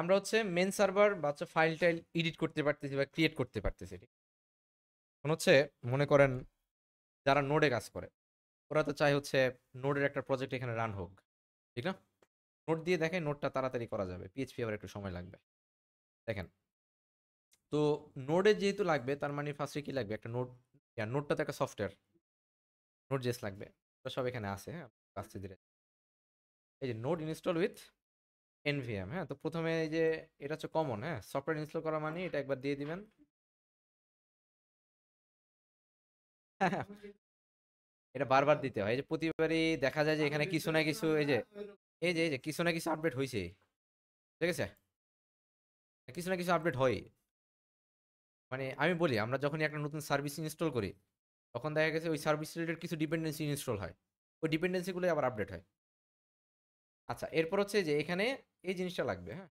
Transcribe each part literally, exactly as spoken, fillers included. আমরা হচ্ছে main server বা হচ্ছে ফাইল টাইল এডিট করতে পারতেছি বা ক্রিয়েট করতে পারতেছি। এখন হচ্ছে মনে করেন যারা নোডে কাজ করে ওরা তো চাই হচ্ছে নোডের একটা প্রজেক্ট এখানে রান হোক, ঠিক না? নোট দিয়ে দেখেন নোটটা তাড়াতাড়ি করা যাবে, পিএইচপি আবার একটু সময় লাগবে দেখেন। তো নোডে যেহেতু লাগবে তার মানে ফার্স্টে কি লাগবে? একটা নোড, নোটটা তো একটা সফটওয়্যার, নোট জেস লাগবে। তো সব এখানে আসে, হ্যাঁ আসতে ধীরে। এই যে নোট ইনস্টল উইথ এনভিএম, হ্যাঁ তো প্রথমে এই যে এটা হচ্ছে কমন, হ্যাঁ সফটওয়্যার ইনস্টল করা মানে এটা একবার দিয়ে দিবেন। এটা বারবার দিতে হয়, এই যে প্রতিবারই দেখা যায় যে এখানে কিছু না কিছু এই যে এই যে এই যে কিছু না কিছু আপডেট হয়েছে, ঠিক আছে, কিছু না কিছু আপডেট হয়। মানে আমি বলি আমরা যখনই একটা নতুন সার্ভিস ইনস্টল করি তখন দেখা গেছে ওই সার্ভিস রিলেটেড কিছু ডিপেন্ডেন্সি ইনস্টল হয়, ওই ডিপেন্ডেন্সিগুলোই আবার আপডেট হয়। আচ্ছা এরপর হচ্ছে যে এখানে এই জিনিসটা লাগবে, হ্যাঁ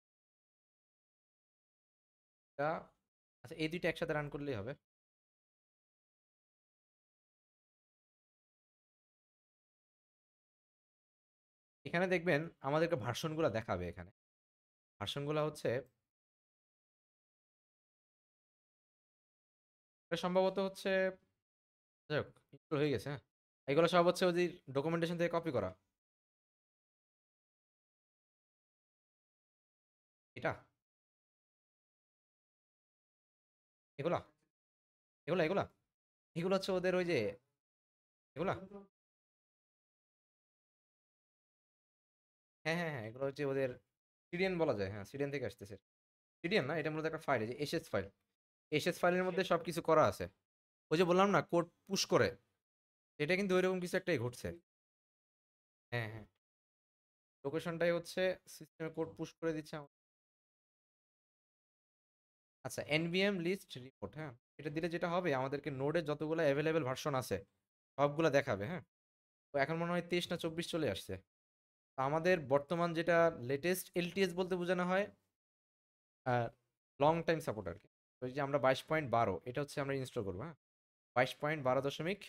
আচ্ছা এই দুইটা একসাথে রান করলেই হবে। এখানে দেখবেন আমাদেরকে ভার্সনগুলো দেখাবে, এখানে ভার্সনগুলো হচ্ছে সম্ভবত হচ্ছে যাই হোক ইনস্টল হয়ে গেছে। হ্যাঁ এগুলো সব হচ্ছে ওই ডকুমেন্টেশন থেকে কপি করা, এটা এগুলা এগুলা এগুলা এগুলো হচ্ছে ওদের ওই যে এগুলা, হ্যাঁ হ্যাঁ হ্যাঁ এগুলো হচ্ছে ওদের সিডিএন বলা যায়, হ্যাঁ সিডিএন থেকে আসতেছে। সিডিএন না, এটা মূলত একটা ফাইল, যে এসএস ফাইল, এসএস ফাইলের মধ্যে সব কিছু করা আছে। ওই যে বললাম না কোড পুশ করে, এটা কিন্তু ওইরকম কিছু একটাই ঘটছে। হ্যাঁ হ্যাঁ লোকেশনটাই হচ্ছে সিস্টেমে কোড পুশ করে দিচ্ছে। আচ্ছা এনভিএম লিস্ট রিপোর্ট, হ্যাঁ এটা দিলে যেটা হবে আমাদেরকে নোডে যতগুলো অ্যাভেলেবেল ভার্সন আছে সবগুলো দেখাবে। হ্যাঁ তো এখন মনে হয় তেইশ না চব্বিশ চলে আসছে। আমাদের বর্তমান যেটা লেটেস্ট এলটিএস বলতে বোঝানো হয় লং টাইম সাপোর্ট আর কি। তো যে আমরা বাইশ পয়েন্ট বারো এটা হচ্ছে আমরা ইনস্টল করবো, হ্যাঁ বাইশ পয়েন্ট বারো দশমিক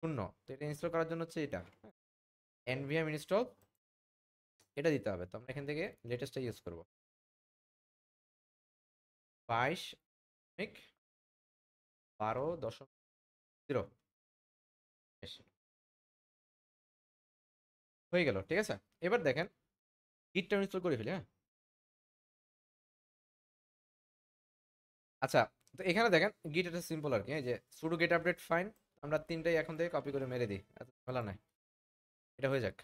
শূন্য। তো এটা ইনস্টল করার জন্য হচ্ছে এটা এনভিএম ইনস্টল এটা দিতে হবে। তো আমরা এখান থেকে লেটেস্টটা ইউজ করবো বাইশ দশমিক বারো দশমিক জিরো, হয়ে গেল ঠিক আছে। এবার দেখেন গিটটা ইনস্টল করে ফেলি। হ্যাঁ আচ্ছা তো এখানে দেখেন গিট এটা সিম্পল আর কি, যে সুডো গেট আপডেট ফাইন। আমরা তিনটাই এখন থেকে কপি করে মেরে দিই, এত ভালো নয়, এটা হয়ে যাক।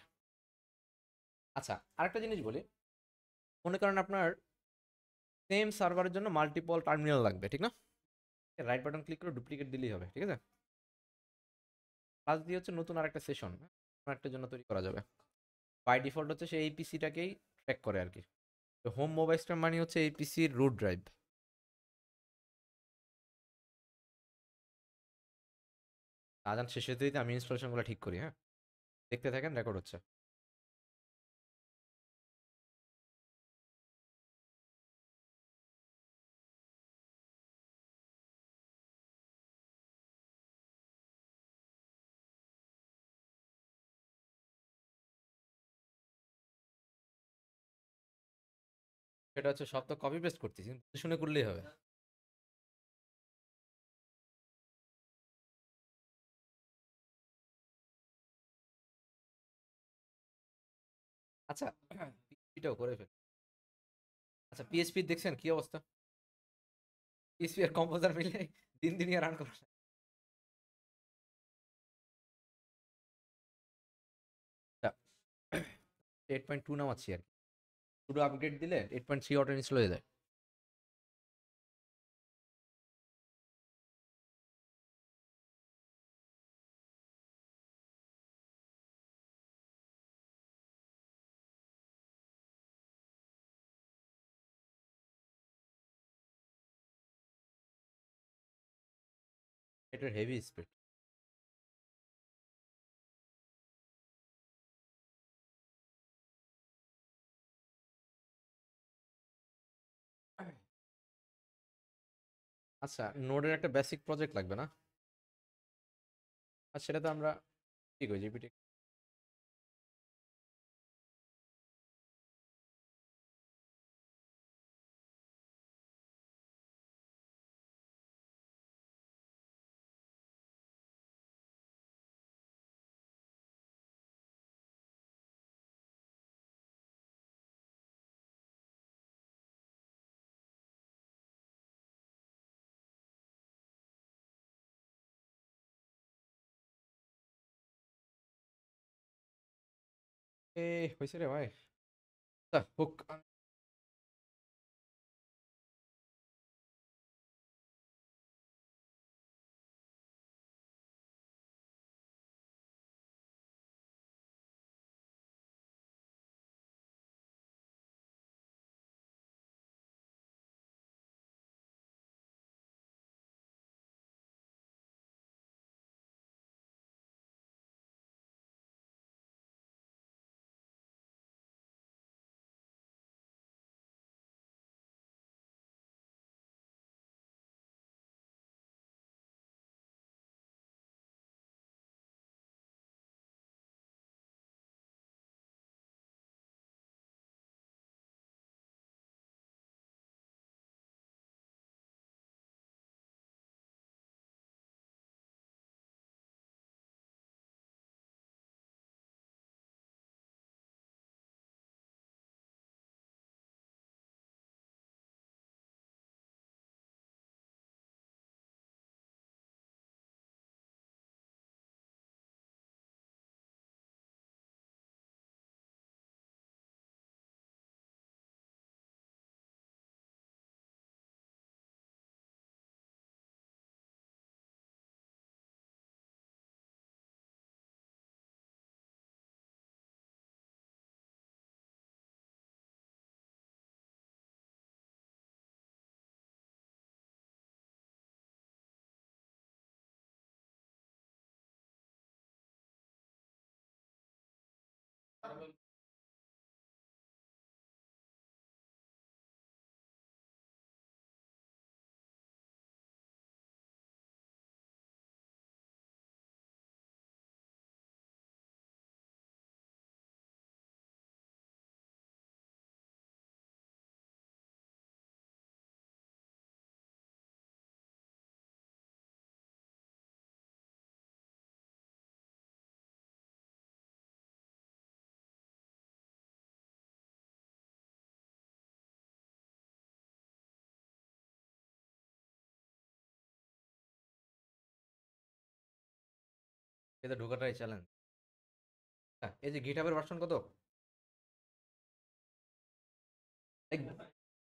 আচ্ছা আরেকটা জিনিস বলি, মনে করেন আপনার সেম সার্ভারের জন্য মাল্টিপল টার্মিনাল লাগবে, ঠিক না? রাইট বাটন ক্লিক করে ডুপ্লিকেট দিলেই হবে, ঠিক আছে। প্লাস দিয়ে হচ্ছে নতুন আরেকটা সেশন একটার জন্য তৈরি করা যাবে। বাই ডিফল্ট হচ্ছে সেই পিসিটাকেই ট্র্যাক করে আর কি। তো হোম মোবাইল স্ট্যাম মানে হচ্ছে এই পিসির রুট ড্রাইভ। আদান শেষে দিতে আমি ইনস্টলেশনগুলো ঠিক করি, হ্যাঁ দেখতে থাকেন রেকর্ড হচ্ছে। এটা হচ্ছে সব তো কপি পেস্ট করতেছি, শুনে করলেই হবে। আচ্ছা পিএইচপিটাও করে ফেল। আচ্ছা পিএইচপি দেখছেন কি অবস্থা? পিএইচপি আর কম্পোজার মিলে দিন দিন রান করা। এইট পয়েন্ট টু নাম আছে আর কি, শুধু আপডেট দিলে eight point three auto install হয়ে যায়। এটার হেভি স্পিড। আচ্ছা নোডের একটা বেসিক প্রজেক্ট লাগবে না? আচ্ছা সেটা তো আমরা ঠিক হয়ে জিপিটি এ হইছে রে ভাই, তা হোক। এটা ঢোকাটাই চ্যালেঞ্জ। হ্যাঁ, এই যে গিটহাবের ভার্সন কত?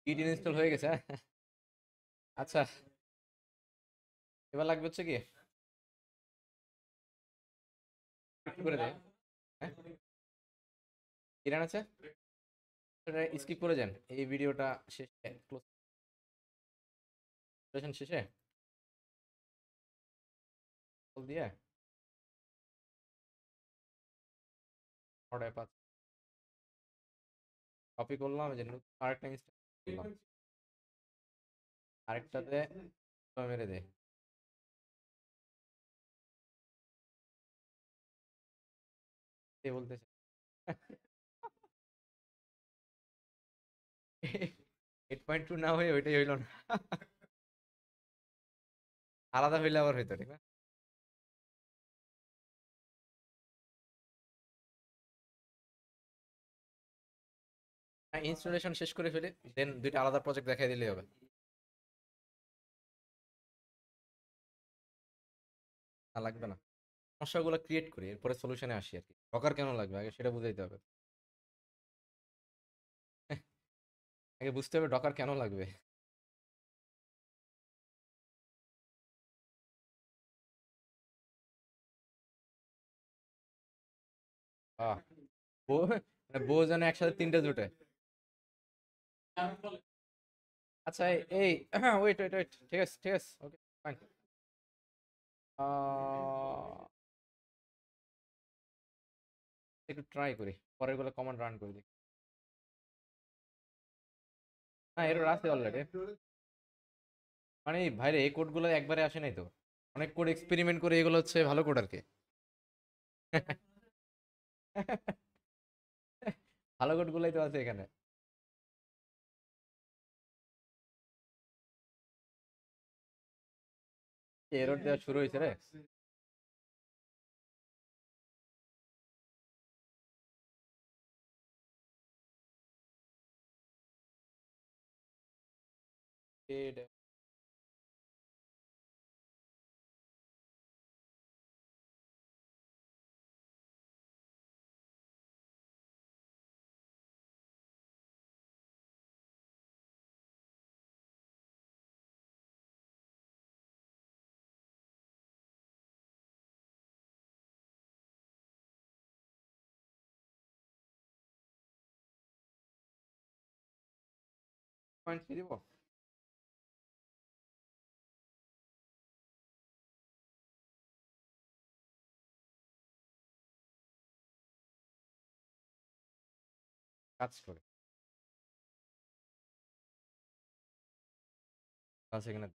গিট ইনস্টল হয়ে গেছে। আচ্ছা, এবার লাগবে হচ্ছে কি করে দেয়, হ্যাঁ কিরান আছে, স্কিপ করে যান এই ভিডিওটা শেষে, ক্লোজ শেষে দিয়ে অর্ডার পাচ্ছি, কপি করলাম, যে আরেকটা ইনস্টল করলাম, আরেকটাতে মেরে দে। কে বলতেছে আট পয়েন্ট টু না হয়ে ওইটাই হইল না, আলাদা হইলে আবার হইতো, ঠিক না? ইনস্টলেশন শেষ করে ফেলে, দেন দুইটা আলাদা প্রজেক্ট দেখাই দিলেই হবে। না লাগবে না, সমস্যাগুলো ক্রিয়েট করি, এরপরে সলিউশনে আসি আর কি। হকার কেন লাগবে আগে সেটা বুঝাইতে হবে, আগে বুঝতে হবে ডকার কেন লাগবে। বউ যেন একসাথে তিনটা জুটে। আচ্ছা এই হ্যাঁ, ওয়েট ওয়েট ওয়েট, ঠিক আছে ঠিক আছে, ওকে ফাইন। একটু ট্রাই করি, পরের গুলো কমান্ড রান করে দিই। হ্যাঁ এর আছে অলরেডি, মানে ভাইরে এই কোডগুলো একবারে আসে নাই তো, অনেক কোড এক্সপেরিমেন্ট করে এগুলো হচ্ছে ভালো কোড আর কি, ভালো কোডগুলাই তো আছে এখানে। এরর দেওয়া শুরু হয়েছে রে, পয়েন্ট নিয়ে দিব। কাজ করে আছে কিনা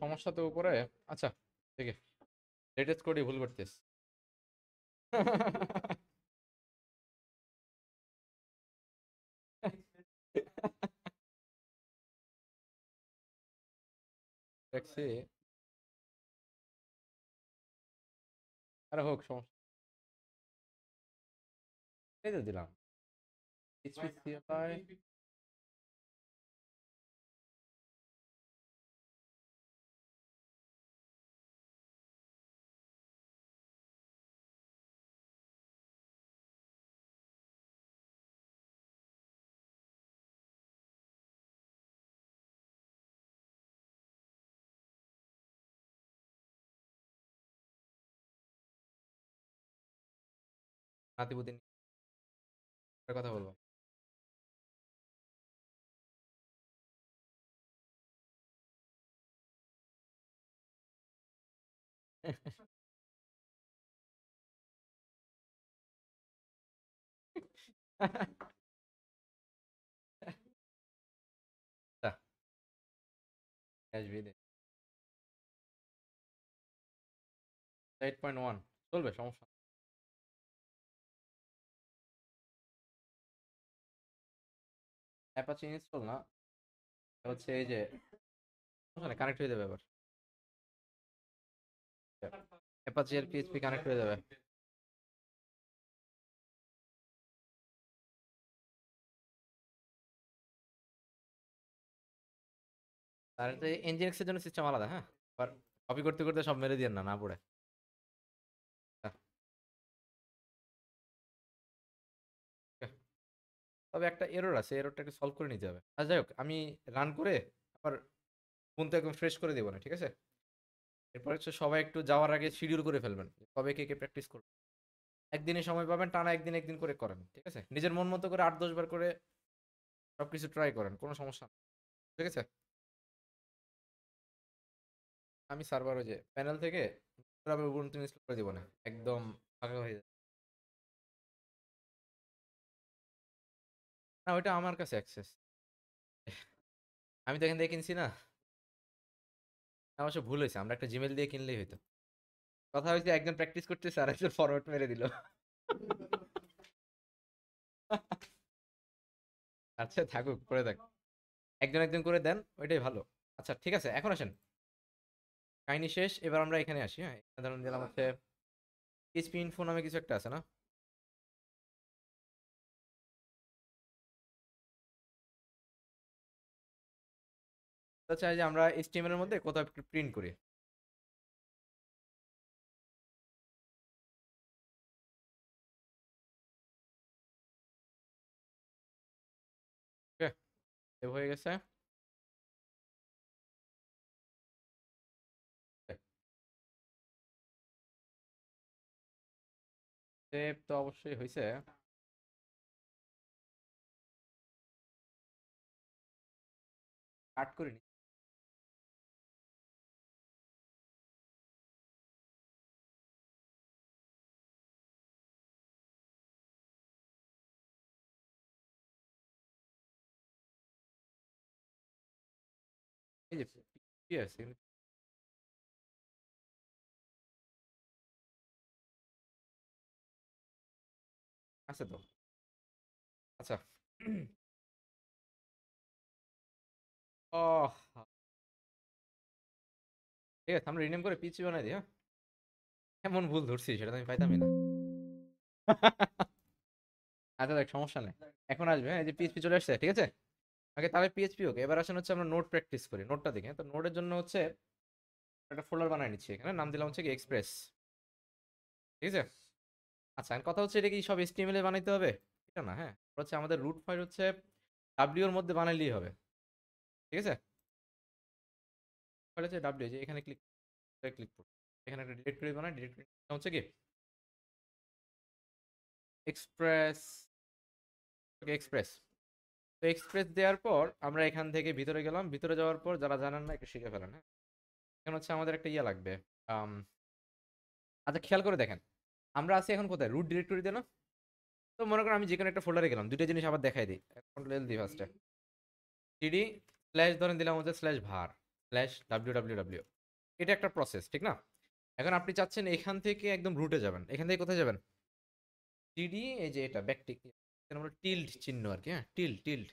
সমস্যা তো উপরে। আচ্ছা ঠিক আছে, লেটেস্ট কোডই ভুল করতেছ। দেখছি আরে হোক সমস্যা, এই তো দিলাম নাতিবুদিন কথা বলবো। এইট পয়েন্ট ওয়ান চলবে সমস্যা। অ্যাপাচি ইনস্টল না হচ্ছে এই যে কানেক্ট হয়ে যাবে, এবার অ্যাপাচি আর পিএইচপি কানেক্ট হয়ে যাবে। আর যে ইঞ্জিনিয়ারিং এর জন্য সিস্টেম আলাদা, হ্যাঁ আর কপি করতে করতে সব মেরে দিয়ে না না পড়ে। তবে একটা এরর আছে, এররটাকে সলভ করে নিতে হবে। আর যাই হোক, আমি রান করে আবার ফোনটা একদম ফ্রেশ করে দেবো না, ঠিক আছে? এরপর হচ্ছে সবাই একটু যাওয়ার আগে শিডিউল করে ফেলবেন কবে কে কে প্র্যাকটিস করবেন। একদিনে সময় পাবেন, টানা একদিন একদিন করে করেন, ঠিক আছে? নিজের মন মতো করে আট দশ বার করে সব কিছু ট্রাই করেন, কোনো সমস্যা নেই, ঠিক আছে? আমি সার্ভার ওই যে প্যানেল থেকে উবুন্টু ইনস্টল করে দেবো না, একদম ফাঁকা হয়ে যাবে না, ওইটা আমার কাছে অ্যাক্সেস। আমি তো এখান থেকে কিনছি না, অবশ্য ভুল হয়েছে, আমরা একটা জিমেল দিয়ে কিনলেই হইতো। কথা হয়েছে একজন প্র্যাকটিস করতেছে আর একজন ফরওয়ার্ড মেরে দিল। আচ্ছা থাকুক, পরে থাক, একজন একজন করে দেন, ওইটাই ভালো। আচ্ছা ঠিক আছে, এখন আসেন, কাহিনী শেষ, এবার আমরা এখানে আসি। হ্যাঁ ধরুন দিলাম হচ্ছে পিএইচপি ইনফো নামে কিছু একটা আছে না, চাই যে আমরা এইচটিএমএল এর মধ্যে কোথাও একটু প্রিন্ট করি। ওকে হয়ে গেছে। সেভ তো অবশ্যই হয়েছে। কাট করিনি এই যে কি আছে আছে তো। আচ্ছা ও ঠিক আছে, আমরা রিনেম করে পিএইচপি বানাই দিই। হ্যাঁ এমন ভুল ধরছি সেটা তো আমি পাইতামই না। আচ্ছা দেখ সমস্যা নেই, এখন আসবে। হ্যাঁ এই যে পিএইচপি চলে আসছে, ঠিক আছে? আগে তাহলে পিএইচপি ওকে। এবার আসলে হচ্ছে আমরা নোট প্র্যাকটিস করি, নোটটা দেখে। তো নোটের জন্য হচ্ছে একটা ফোল্ডার বানাই নিচ্ছি, এখানে নাম দিলাম হচ্ছে কি এক্সপ্রেস, ঠিক আছে। আচ্ছা কথা হচ্ছে এটা কি সব এইচটিএমএল এ বানাইতে হবে? এটা না, হ্যাঁ হচ্ছে আমাদের রুট ফাইল হচ্ছে ডাব্লিউ এর মধ্যে বানাইলেই হবে, ঠিক আছে। হচ্ছে ডাব্লিউ যে এখানে ক্লিক ক্লিক করুন, এখানে একটা ডিরেক্টরি বানাই, ডিরেক্টরি হচ্ছে কি এক্সপ্রেস, ওকে এক্সপ্রেস। তো এক্সপ্রেস দেওয়ার পর আমরা এখান থেকে ভিতরে গেলাম, ভিতরে যাওয়ার পর যারা জানেন না একটু শিখে ফেলেন। হ্যাঁ এখানে হচ্ছে আমাদের একটা ইয়ে লাগবে। আচ্ছা খেয়াল করে দেখেন আমরা আছি এখন কোথায়, রুট ডিরেক্টরিতে না? তো মনে করেন আমি যে কোনো একটা ফোল্ডারে গেলাম, দুইটা জিনিস আবার দেখাই দিই, কন্ট্রোল এল দিই ফার্স্টে, সিডি স্ল্যাশ ধরেন দিলাম হচ্ছে স্ল্যাশ ভার স্ল্যাশ ডাব্লিউ ডাব্লিউ ডাব্লিউ, এটা একটা প্রসেস, ঠিক না? এখন আপনি চাচ্ছেন এখান থেকে একদম রুটে যাবেন, এখান থেকে কোথায় যাবেন, সিডি এই যে এটা ব্যাকটিক, আমরা টিল্ড চিহ্ন আর কি, হ্যাঁ টিল্ড টিল্ড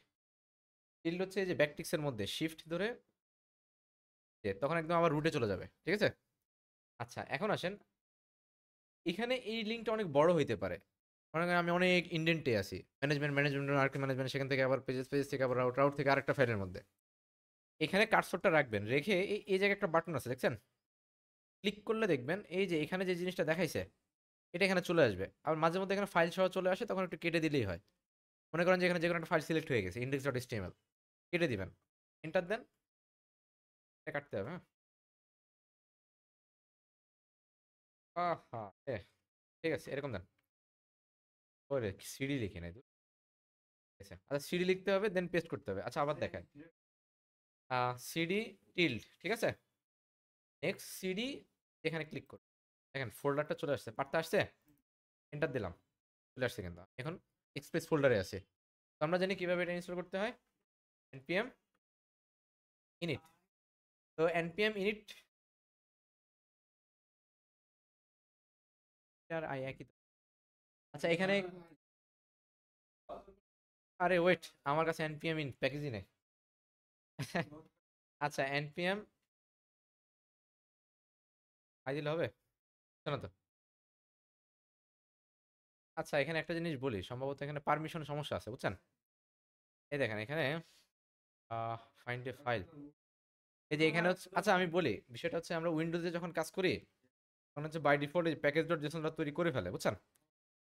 টিল্ড হচ্ছে এই যে ব্যাকটিক্সের মধ্যে শিফট ধরে তখন একদম আবার রুটে চলে যাবে, ঠিক আছে। আচ্ছা এখন আসেন এখানে এই লিঙ্কটা অনেক বড় হইতে পারে, মনে করেন আমি অনেক ইন্ডেন্টে আছি, ম্যানেজমেন্ট ম্যানেজমেন্ট আর কি ম্যানেজমেন্ট, সেখান থেকে আবার পেজেস পেজেস থেকে আবার রাউট রাউট থেকে আরেকটা ফাইলের মধ্যে, এখানে কার্সরটা রাখবেন, রেখে এই জায়গায় একটা বাটন আছে দেখছেন, ক্লিক করলে দেখবেন এই যে এখানে যে জিনিসটা দেখাইছে এটা এখানে চলে আসবে। আর মাঝে মধ্যে এখানে ফাইল সহ চলে আসে, তখন একটু কেটে দিলেই হয়। মনে করেন যে এখানে যে কোনো একটা ফাইল সিলেক্ট হয়ে গেছে ইন্ডেক্স ডট এইচটিএমএল, কেটে দিবেন, এন্টার দেন, এটা কাটতে হবে। হ্যাঁ হ্যাঁ হ্যাঁ ঠিক আছে, এরকম দেন, ওরে সিডি লিখে নাই, আচ্ছা সিডি লিখতে হবে, দেন পেস্ট করতে হবে। আচ্ছা আবার দেখায় সিডি টিল্ড, ঠিক আছে, নেক্সট সিডি এখানে ক্লিক করুন, দেখেন ফোল্ডারটা চলে আসছে, পার্টটা আসছে, এন্টার দিলাম, চলে আসছে। কিন্তু এখন এক্সপ্রেস ফোল্ডারে আছে, তো আমরা জানি কীভাবে এটা ইনস্টল করতে হয়, এনপিএম ইনিট। তো এনপিএম ইনিট আর আই একই। আচ্ছা এখানে আরে ওয়েট, আমার কাছে এনপিএম ইন প্যাকেজই নেই। আচ্ছা এনপিএম আই দিলে হবে শোনা তো। আচ্ছা এখানে একটা জিনিস বলি, সম্ভবত এখানে পারমিশন সমস্যা আছে, বুঝছেন? এই দেখেন এখানে ফাইন্ড এ ফাইল, এই যে এখানে হচ্ছে, আচ্ছা আমি বলি বিষয়টা হচ্ছে আমরা উইন্ডোজে যখন কাজ করি তখন হচ্ছে বাই ডিফল্ট এই প্যাকেজ ডট জেসনটা তৈরি করে ফেলে, বুঝছেন?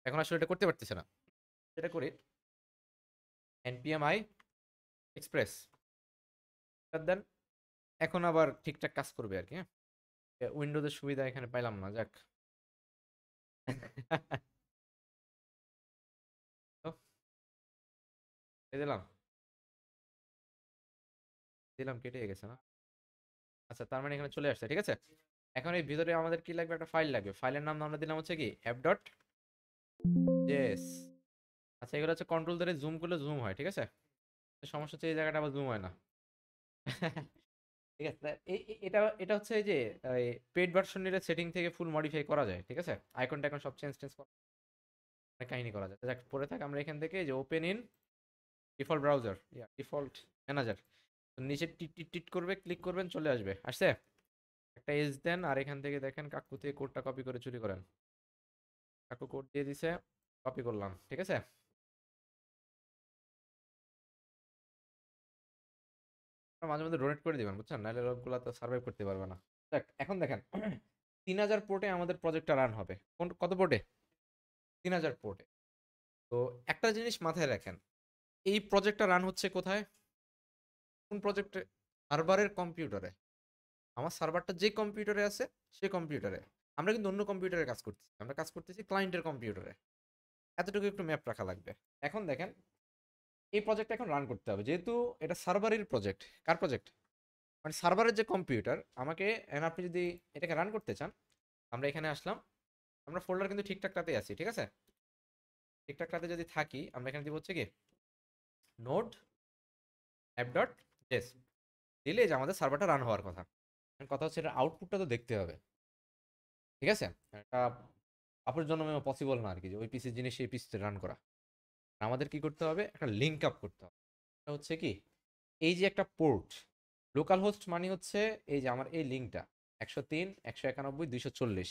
এখন আসলে এটা করতে পারতেছে না, সেটা করি এনপিএম আই এক্সপ্রেস, দেন এখন আবার ঠিকঠাক কাজ করবে আর কি। হ্যাঁ উইন্ডোজের সুবিধা এখানে পাইলাম না, যাক। দিলাম দিলাম কেটে গেছে না? আচ্ছা তার মানে এখানে চলে আসছে, ঠিক আছে। এখন এই ভিতরে আমাদের কি লাগবে, একটা ফাইল লাগবে, ফাইলের নাম আমরা দিলাম হচ্ছে কি অ্যাপ ডট জেএস। আচ্ছা এগুলো হচ্ছে কন্ট্রোল ধরে জুম করলে জুম হয়, ঠিক আছে। সমস্যা হচ্ছে এই জায়গাটা আবার জুম হয় না, ঠিক আছে। এটা এটা হচ্ছে যে পেড ভার্সন নিলে সেটিং থেকে ফুল মডিফাই করা যায়, ঠিক আছে। আইকন টাইকন সব চেঞ্জ চেঞ্জ করা কাহিনী করা যায়, যাক পরে থাক। আমরা এখান থেকে যে open in default browser default manager, নিচে টিট টিট টিট করবে, ক্লিক করবেন, চলে আসবে, আসছে একটা এজ দেন। আর এখান থেকে দেখেন কাকু থেকে কোডটা কপি করে চুরি করেন, কাকু কোড দিয়ে দিছে, কপি করলাম, ঠিক আছে। মাঝে মধ্যে ডোনেট করে দেবেন, বুঝছেন, নাহলে লোকগুলো তো সার্ভাইভ করতে পারবে না। দেখ এখন দেখেন তিন হাজার পোর্টে আমাদের প্রজেক্টটা রান হবে। কোন কত পোর্টে? তিন হাজার পোর্টে। তো একটা জিনিস মাথায় রাখেন, এই প্রজেক্টটা রান হচ্ছে কোথায়, কোন প্রজেক্টে? সার্ভারের কম্পিউটারে। আমার সার্ভারটা যে কম্পিউটারে আছে সে কম্পিউটারে, আমরা কিন্তু অন্য কম্পিউটারে কাজ করতেছি, আমরা কাজ করতেছি ক্লায়েন্টের কম্পিউটারে, এতটুকু একটু ম্যাপ রাখা লাগবে। এখন দেখেন এই প্রজেক্ট এখন রান করতে হবে, যেহেতু এটা সার্ভারের প্রজেক্ট। কার প্রজেক্ট? মানে সার্ভারের যে কম্পিউটার আমাকে। আপনি যদি এটাকে রান করতে চান, আমরা এখানে আসলাম, আমরা ফোল্ডার কিন্তু ঠিকঠাকটাতেই আছি, ঠিক আছে। ঠিকঠাকটাতে যদি থাকি আমরা এখানে দিব হচ্ছে কি নোড অ্যাপ ডট জেস দিলে যে আমাদের সার্ভারটা রান হওয়ার কথা। কথা হচ্ছে এটা আউটপুটটা তো দেখতে হবে, ঠিক আছে। এটা আপনার জন্য পসিবল না আর কি, যে ওই পিসির জিনিস এই পিসিতে রান করা। আমাদের কি করতে হবে, একটা লিঙ্ক আপ করতে হবে। এটা হচ্ছে কি এই যে একটা পোর্ট লোকাল হোস্ট, মানে হচ্ছে এই যে আমার এই লিঙ্কটা একশো তিন একশো একানব্বই দুইশো চল্লিশ,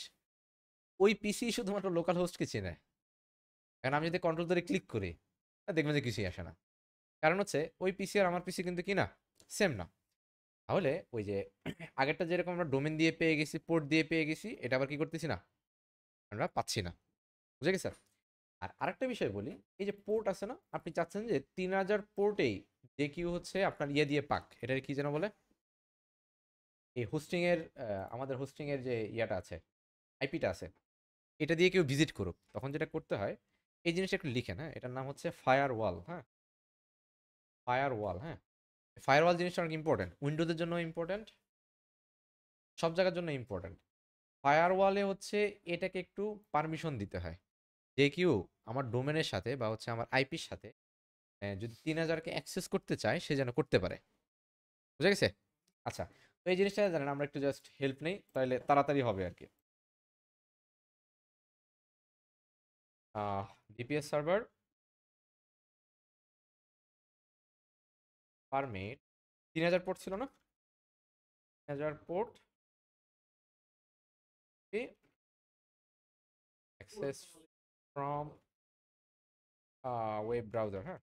ওই পিসি শুধুমাত্র লোকাল হোস্টকে চেনে। কারণ আমি যদি কন্ট্রোল ধরে ক্লিক করি দেখবেন যে কিছুই আসে না, কারণ হচ্ছে ওই পিসি আর আমার পিসি কিন্তু কি না, সেম না। তাহলে ওই যে আগেরটা যেরকম আমরা ডোমেন দিয়ে পেয়ে গেছি, পোর্ট দিয়ে পেয়ে গেছি, এটা আবার কি করতেছি না, আমরা পাচ্ছি না। বুঝে গেছে স্যার? আর আরেকটা বিষয় বলি, এই যে পোর্ট আছে না, আপনি চাচ্ছেন যে তিন হাজার পোর্টেই যে কিউ হচ্ছে আপনার ইয়ে দিয়ে পাক, এটা কি যেন বলে, এই হোস্টিংয়ের আমাদের হোস্টিংয়ের যে ইয়াটা আছে, আইপিটা আছে, এটা দিয়ে কেউ ভিজিট করুক। তখন যেটা করতে হয়, এই জিনিসটা একটু লিখেন। হ্যাঁ, এটার নাম হচ্ছে ফায়ার ওয়াল। হ্যাঁ, ফায়ার ওয়াল। হ্যাঁ, ফায়ার ওয়াল জিনিসটা অনেক ইম্পর্টেন্ট, উইন্ডোজের জন্য ইম্পর্টেন্ট, সব জায়গার জন্য ইম্পর্টেন্ট। ফায়ার ওয়ালে হচ্ছে এটাকে একটু পারমিশন দিতে হয় যে কেউ আমার ডোমেনের সাথে বা হচ্ছে আমার আইপির সাথে যদি তিন হাজারকে অ্যাক্সেস করতে চায়, সে যেন করতে পারে। বুঝে গেছে? আচ্ছা, তো এই জিনিসটা জানেন, আমরা একটু জাস্ট হেল্প নেই, তাহলে তাড়াতাড়ি হবে আর কি। ডিপিএস সার্ভার পারমিট তিন হাজার পোর্ট ছিল না, তিন হাজার port access from web browser. হ্যাঁ,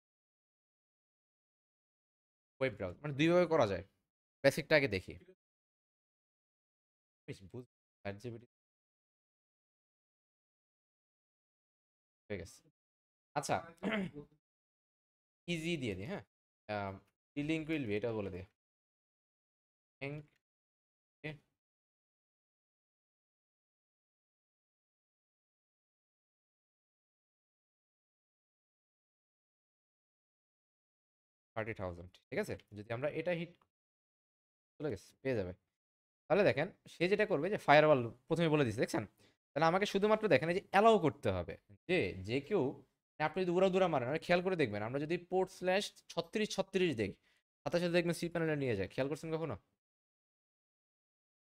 ওয়েব ব্রাউজার মানে দুইভাবে করা যায়। বেসিকটা আগে দেখি। ঠিক আছে, আচ্ছা ইজি দিয়ে দিই। হ্যাঁ, লিঙ্ক উইল বি, এটা বলে দিই, থার্টি থাউজেন্ড। ঠিক আছে, যদি আমরা এটা হিট চলে গেছে পেয়ে যাবে। তাহলে দেখেন সে যেটা করবে, যে ফায়ারওয়াল প্রথমে বলে দিচ্ছে, দেখছেন? তাহলে আমাকে শুধুমাত্র দেখেন এই যে অ্যালাউ করতে হবে, যে যে কেউ, আপনি যদি উড়া দূরা মারেন, খেয়াল করে দেখবেন, আমরা যদি পোর্ট স্ল্যাশ ছত্রিশ ছত্রিশ দেখি, সাথে সাথে দেখবেন সি প্যানেলে নিয়ে যায়। খেয়াল করছেন কখনো?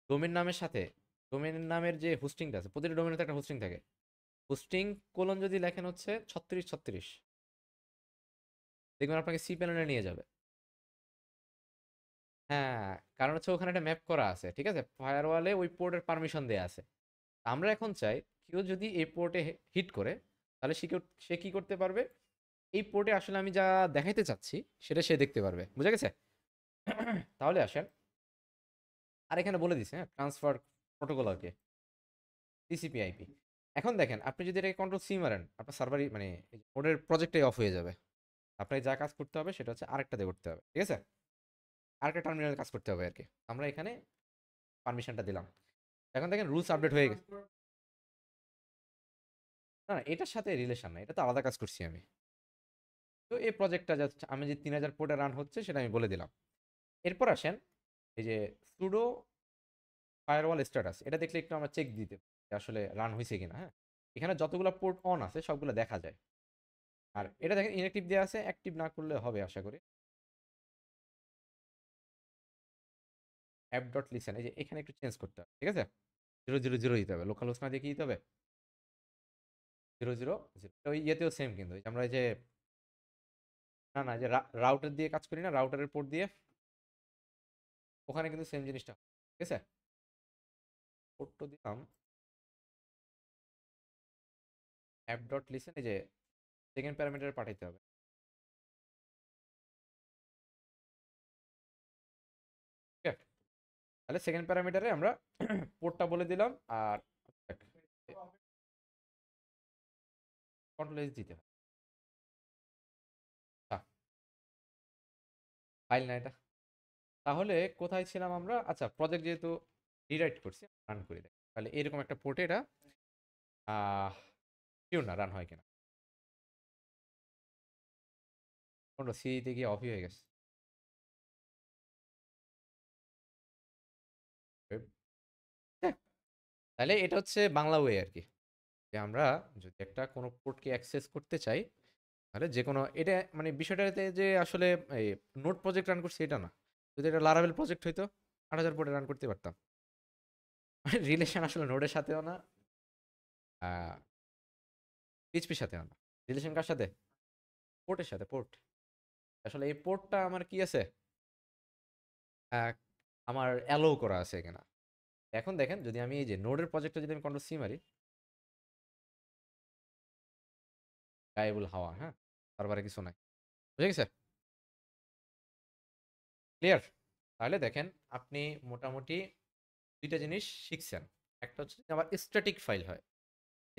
ডোমেন নামের সাথে ডোমেন নামের যে হোস্টিংটা আছে, প্রতিটা ডোমেনের তো একটা হোস্টিং থাকে, হোস্টিং কোলন যদি লেখেন হচ্ছে ছত্রিশ ছত্রিশ, দেখবেন আপনাকে সি প্যানেলে নিয়ে যাবে। হ্যাঁ, কারণ হচ্ছে ওখানে একটা ম্যাপ করা আছে। ঠিক আছে, ফায়ারওয়ালে ওই পোর্টের পারমিশন দেওয়া আছে। আমরা এখন চাই কেউ যদি এই পোর্টে হিট করে, তাহলে সে সে কী করতে পারবে, এই পোর্টে আসলে আমি যা দেখাইতে চাচ্ছি সেটা সে দেখতে পারবে। বুঝে গেছে? তাহলে আসেন, আর এখানে বলে দিচ্ছে, হ্যাঁ, ট্রান্সফার প্রোটোকল আর কি, টিসিপি আইপি। এখন দেখেন, আপনি যদি এটাকে কন্ট্রোল সি মারেন, আপনার সার্ভারই মানে পোর্টের প্রজেক্টটাই অফ হয়ে যাবে। আপনাকে যা কাজ করতে হবে সেটা হচ্ছে আরেকটাতে করতে হবে। ঠিক আছে, আরেকটা টার্মিনাল কাজ করতে হবে আর কি। আমরা এখানে পারমিশনটা দিলাম। এখন দেখেন রুলস আপডেট হয়ে গেছে। না, এটার সাথে রিলেশন না, এটা তো আলাদা কাজ করছি আমি। তো এই প্রজেক্টটা জাস্ট আমি যে তিন হাজার পোর্টে রান হচ্ছে সেটা আমি বলে দিলাম। এরপর আসেন, এই যে সুডো ফায়ারওয়াল স্ট্যাটাস, এটা দেখলে একটু আমরা চেক দিতে আসলে রান হয়েছে কিনা। হ্যাঁ, এখানে যতগুলো পোর্ট অন আছে সবগুলো দেখা যায়। আর এটা দেখেন ইনঅ্যাক্টিভ দেওয়া আছে, অ্যাক্টিভ না করলে হবে। আশা করি অ্যাপ ডট লিসেন, এই যে এখানে একটু চেঞ্জ করতে হবে। ঠিক আছে, জিরো জিরো জিরো দিতে হবে, লোকাল হোস্ট না দিয়ে কি দিতে হবে, জিরো জিরো জিরো। ওই ইয়েতেও সেম, কিন্তু আমরা এই যে না না যে রাউটার দিয়ে কাজ করি না, রাউটারের পোর্ট দিয়ে, ওখানে কিন্তু সেম জিনিসটা। ঠিক আছে, পোর্টটা দিলাম অ্যাপ ডট লিসেন, এই যে সেকেন্ড প্যারামিটারে পাঠাইতে হবে। তাহলে সেকেন্ড প্যারামিটারে আমরা পোর্টটা বলে দিলাম, আর কন্ট্রোল এস দিতে হবে। ফাইল না এটা, তাহলে কোথায় ছিলাম আমরা? আচ্ছা, প্রজেক্ট যেহেতু রিরাইট করছি, রান করে দেয়। তাহলে এরকম একটা পোর্টে এটা কেউ না রান হয় কিনা, কন্ট্রোল সিতে গিয়ে অফই হয়ে গেছে। তাহলে এটা হচ্ছে বাংলা ওয়ে আর কি, যে আমরা যদি একটা কোনো পোর্টকে অ্যাক্সেস করতে চাই, তাহলে যে কোনো, এটা মানে বিষয়টাতে যে আসলে এই নোট প্রজেক্ট রান করছি এটা না, যদি এটা লারাভেল প্রজেক্ট হইতো আট হাজার পোর্টে রান করতে পারতাম। রিলেশন আসলে নোটের সাথেও না, পিএইচপির সাথেও না, রিলেশন কার সাথে, পোর্টের সাথে। পোর্ট আসলে এই পোর্টটা আমার কি আছে, আমার অ্যালাউ করা আছে কিনা। এখন দেখেন, যদি আমি এই যে নোডের প্রজেক্টটা যদি আমি কন্ট্রোল সি মারি, গায়েবুল হাওয়া। হ্যাঁ, সার্ভারে কিছু নাই। বুঝে গেছে? ক্লিয়ার? তাহলে দেখেন আপনি মোটামুটি দুইটা জিনিস শিখছেন। একটা হচ্ছে আমার স্ট্যাটিক ফাইল হয়,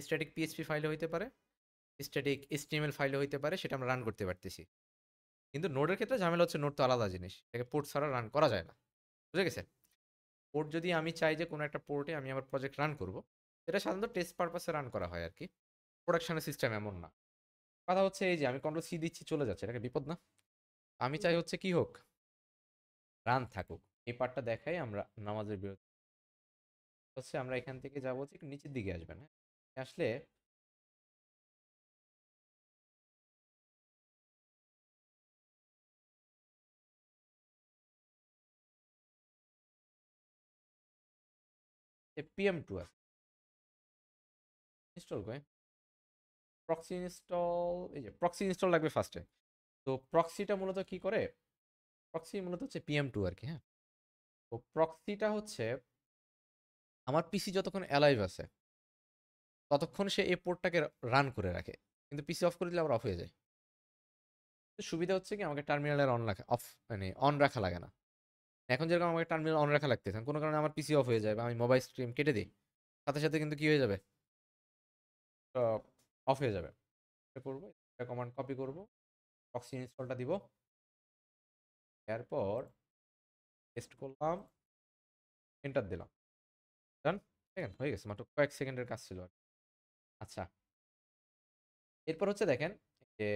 স্ট্যাটিক পিএইচপি ফাইল হইতে পারে, স্ট্যাটিক এইচটিএমএল ফাইল হইতে পারে, সেটা আমরা রান করতে পারতেছি। কিন্তু নোডের ক্ষেত্রে ঝামেলা হচ্ছে নোড তো আলাদা জিনিস, এটাকে পোর্ট ছাড়া রান করা যায় না, বুঝে গেছে? পোর্ট যদি আমি চাই যে কোনো একটা পোর্টে আমি আমার প্রজেক্ট রান করব, সেটা সাধারণত টেস্ট পারপাসে রান করা হয় আর কি, প্রোডাকশনের সিস্টেম এমন না। কথা হচ্ছে এই যে আমি কন্ট্রোল সি দিচ্ছি চলে যাচ্ছে, এটাকে বিপদ না? আমি চাই হচ্ছে কি হোক, রান থাকুক। এই পার্টটা দেখাই আমরা নামাজের বিরতি হচ্ছে, আমরা এখান থেকে যাবো একটু নিচের দিকে আসবেন। হ্যাঁ, আসলে pm2 আছে, ইনস্টল করে প্রক্সি ইনস্টল। এই যে প্রক্সি ইনস্টল লাগবে ফার্স্টে। তো প্রক্সিটা মূলত কি করে, প্রক্সি মূলত হচ্ছে pm2 আর কি। হ্যাঁ, তো প্রক্সিটা হচ্ছে আমার পিসি যতক্ষণ অ্যালাইভ আছে ততক্ষণ সে এই পোর্টটাকে রান করে রাখে, কিন্তু পিসি অফ করে দিলে আবার অফ হয়ে যায়। তো সুবিধা হচ্ছে কি, আমাকে টার্মিনালের অন রাখা অফ মানে অন রাখা লাগে না। এখন যেরকম আমাকে টার্মিনাল অন রাখা লাগতেছে, কোনো কারণে আমার পিসি অফ হয়ে যায় বা আমি মোবাইল স্ট্রিম কেটে দিই, সাথে সাথে কিন্তু কি হয়ে যাবে, অফ হয়ে যাবে। এটা করবো, এটা কমান্ড কপি করব, প্রক্সি ইনস্টলটা দিব, এরপর পেস্ট করলাম, এন্টার দিলাম, ডান। দেখেন হয়ে গেছে, মাত্র কয়েক সেকেন্ডের কাজ ছিল। আচ্ছা, এরপর হচ্ছে দেখেন যে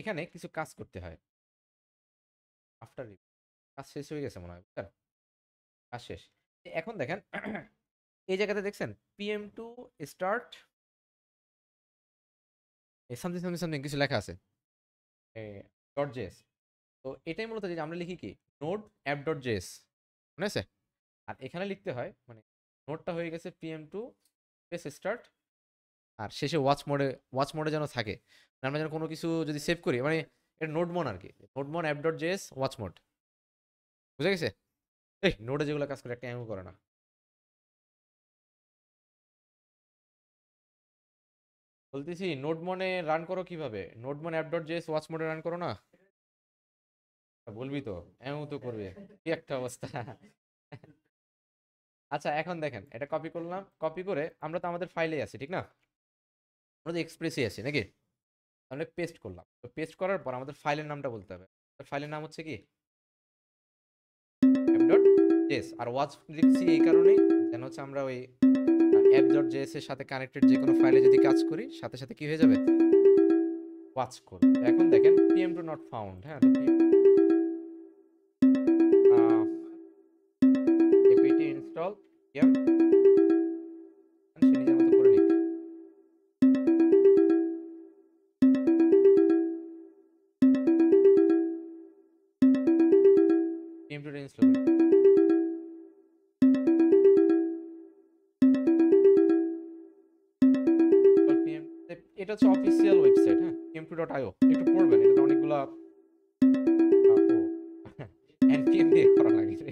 এখানে কিছু কাজ করতে হয়। আফটার কাজ শেষ হয়ে গেছে মনে হয়, বুঝলেন, কাজ শেষ। এখন দেখেন এই জায়গাতে দেখছেন PM two start something something something কিছু লেখা আছে ডট জেএস। তো এটাই মূলত যে আমরা লিখি কি, নোড অ্যাপ ডট জেএস, মনে আছে? আর এখানে লিখতে হয় মানে নোডটা হয়ে গেছে পিএম টু স্পেস স্টার্ট, আর শেষে ওয়াচ মোডে, ওয়াচ মোডে যেন থাকে, আমরা যেন কোনো কিছু যদি সেভ করি, মানে এটা নোডমন আর কি, nodemon app dot JS watch mode, বুঝে গেছে? এই নোডে যেগুলো কাজ করে একটা এমও করে না। বলতেছি নোডমনে রান করো কিভাবে, nodemon app dot JS watch মোডে রান করো না, বলবি তো, এমও তো করবে, কি একটা অবস্থা। আচ্ছা, এখন দেখেন এটা কপি করলাম, কপি করে আমরা তো আমাদের ফাইলে আছি, ঠিক না? আমরা তো এক্সপ্রেসে আছি নাকি? আমরা পেস্ট করলাম। তো পেস্ট করার পর আমাদের ফাইলের নামটা বলতে হবে। ফাইলের নাম হচ্ছে কি app.js, আর ওয়াচ লিখছি এই কারণে যেন হচ্ছে আমরা ওই app.js এর সাথে কানেক্টেড যে কোনো ফাইলে যদি কাজ করি, সাথে সাথে কি হয়ে যাবে, ওয়াচ করবে। এখন দেখেন pm2 not found। হ্যাঁ, apt install pm এটা হচ্ছে অফিসিয়াল ওয়েবসাইট। হ্যাঁ, pm2.io, একটু পড়বেন, এটা অনেকগুলো npm দিয়ে করা লাগে রে,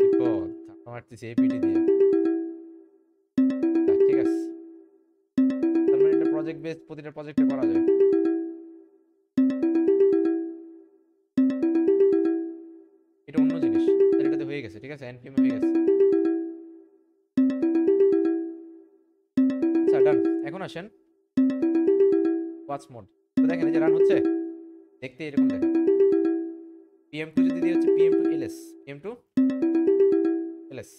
বিপদ। আমার তো apt দিয়ে ঠিক আছে, তার মানে এটা প্রজেক্ট বেস, প্রতিটা প্রজেক্টে করা যায়। এটা অন্য জিনিস, এটাতে হয়ে গেছে, ঠিক আছে, npm হয়ে গেছে। আচ্ছা, ডান। এখন আসেন ওয়াচ মোড। তো দেখেন এই যে রান হচ্ছে, দেখতে এরকম দেখেন। pm2 যদি দিয়ে হচ্ছে pm2 ls, pm2 ls,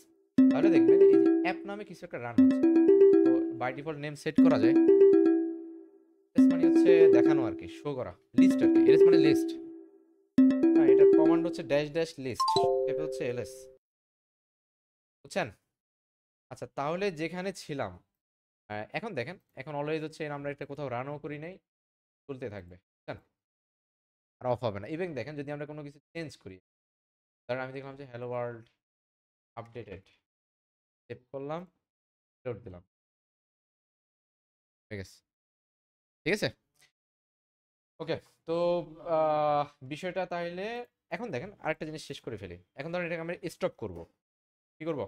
তাহলে দেখবেন এই যে অ্যাপ নামে কিছু একটা রান হচ্ছে। তো বাই ডিফল্ট নেম সেট করা যায়, ls মানে হচ্ছে দেখানো আর কি, শো করা, লিস্ট আর কি, ls মানে লিস্ট। হ্যাঁ, এটা কমান্ড হচ্ছে ড্যাশ ড্যাশ লিস্ট, এটা হচ্ছে ls, বুঝছেন? আচ্ছা, তাহলে যেখানে ছিলাম এখন দেখেন, এখন অলওয়েজ হচ্ছে আমরা একটা কোথাও রানও করি নাই, চলতে থাকবে, বুঝছেন, আর অফ হবে না। ইভেন দেখেন যদি আমরা কোনো কিছু চেঞ্জ করি, কারণ আমি দেখলাম যে হ্যালো ওয়ার্ল্ড আপডেটেড, সেভ করলাম, লোড দিলাম, ঠিক আছে, ঠিক আছে, ওকে। তো বিষয়টা তাহলে এখন দেখেন আরেকটা জিনিস শেষ করে ফেলি। এখন ধরেন এটাকে আমরা স্টপ করবো, কি করবো,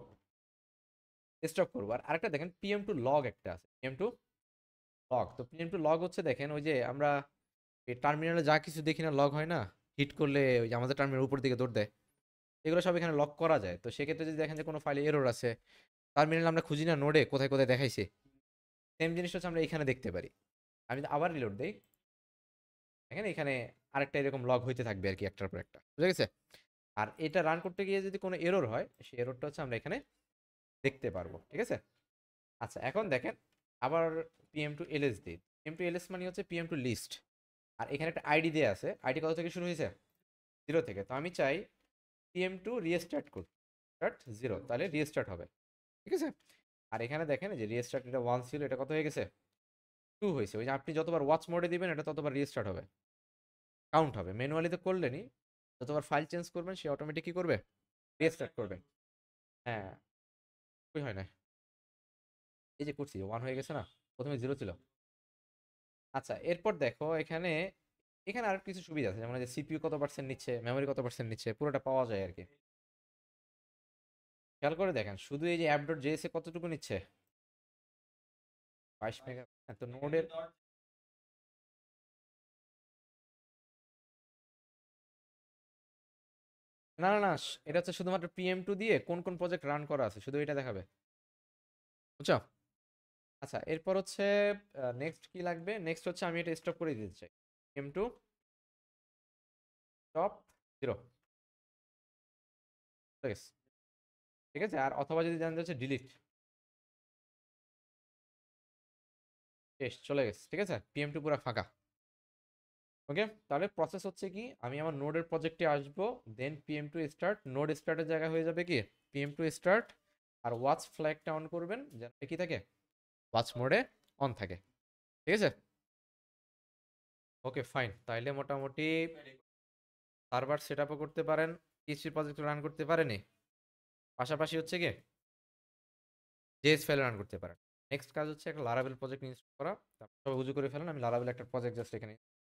স্টপ করবো। আর আরেকটা দেখেন pm2 log একটা আছে, pm2 log। তো pm2 log হচ্ছে দেখেন ওই যে আমরা টার্মিনালে যা কিছু দেখি না লগ হয় না, হিট করলে ওই যে আমাদের টার্মিনাল উপর দিকে দৌড় দেয়, এগুলো সব এখানে লক করা যায়। তো সেক্ষেত্রে যদি দেখেন যে কোনো ফাইলে এরর আছে, টার্মিনাল আমরা খুঁজি না নোডে কোথায় কোথায় দেখাইছে, সেম জিনিসটা হচ্ছে আমরা এখানে দেখতে পারি। আমি আবার রিলোড দিই, দেখেন এখানে আরেকটা এরকম লগ হইতে থাকবে আর কি, একটার পর একটা, বুঝে গেছে। আর এটা রান করতে গিয়ে যদি কোনো এরর হয়, সেই এররটা হচ্ছে আমরা এখানে দেখতে পারবো, ঠিক আছে। আচ্ছা এখন দেখেন আবার পিএম টু এলএস দিই, পিএম টু এলএস মানে হচ্ছে পিএম টু লিস্ট, আর এখানে একটা আইডি দেওয়া আছে, আইডি কত থেকে শুরু হয়েছে, জিরো থেকে। তো আমি চাই পিএম টু রিস্টার্ট করতে, স্টার্ট জিরো, তাহলে রিস্টার্ট হবে, ঠিক আছে। আর এখানে দেখেন যে রিস্টার্ট এটা ওয়ান ছিল, এটা কত হয়ে গেছে, টু হয়েছে। ওই যে আপনি যতবার ওয়াচ মোডে দিবেন এটা ততবার রিস্টার্ট হবে, কাউন্ট হবে। ম্যানুয়ালি তো করলেনই, যতবার ফাইল চেঞ্জ করবেন সে অটোমেটিক কী করবে, রিস্টার্ট করবে। হ্যাঁ ওই হয় না, এই যে করছি ওয়ান হয়ে গেছে না, প্রথমে জিরো ছিল। আচ্ছা এরপর দেখো এখানে এখানে আর কিছু সুবিধা আছে, যেমন যে সিপিইউ কত পার্সেন্ট নিচ্ছে, মেমোরি কত পার্সেন্ট নিচ্ছে, পুরোটা পাওয়া যায় আর কি। খেয়াল করে দেখেন শুধু এই যে অ্যাপ ডট জেএস এ কতটুকু নিচ্ছে, বাইশ মেগা। তো নোডের না না না, এটা হচ্ছে শুধুমাত্র পিএম টু দিয়ে কোন কোন প্রজেক্ট রান করা আছে শুধু এটা দেখাবে, বুঝছো। আচ্ছা এরপর হচ্ছে নেক্সট কি লাগবে, নেক্সট হচ্ছে আমি এটা স্টপ করে দিতে চাই, পিএম টু স্টপ জিরো, ঠিক আছে। আর অথবা যদি জানতে হচ্ছে ডিলিট, চলে গেছে, ঠিক আছে, পিএম টু পুরো ফাঁকা। ওকে তাহলে প্রসেস হচ্ছে কি, আমি আমার নোডের প্রজেক্টে আসবো, then PM two start, node স্টার্টের জায়গা হয়ে যাবে কি পিএম টু স্টার্ট, আর ওয়াচ ফ্ল্যাগটা অন করবেন যেন কি থাকে, ওয়াচ মোডে অন থাকে, ঠিক আছে। ওকে ফাইন, তাইলে মোটামুটি সার্ভার সেট আপও করতে পারেন, টিএসপি প্রজেক্ট রান করতে পারেনি, পাশাপাশি হচ্ছে কি জেএস ফাইল রান করতে পারেন। নেক্সট কাজ হচ্ছে একটা লারাভেল প্রজেক্ট ইনস্টল করা, সবাই উজু করে ফেলেন, আমি লারাভেল একটা প্রজেক্ট জাস্ট এখানে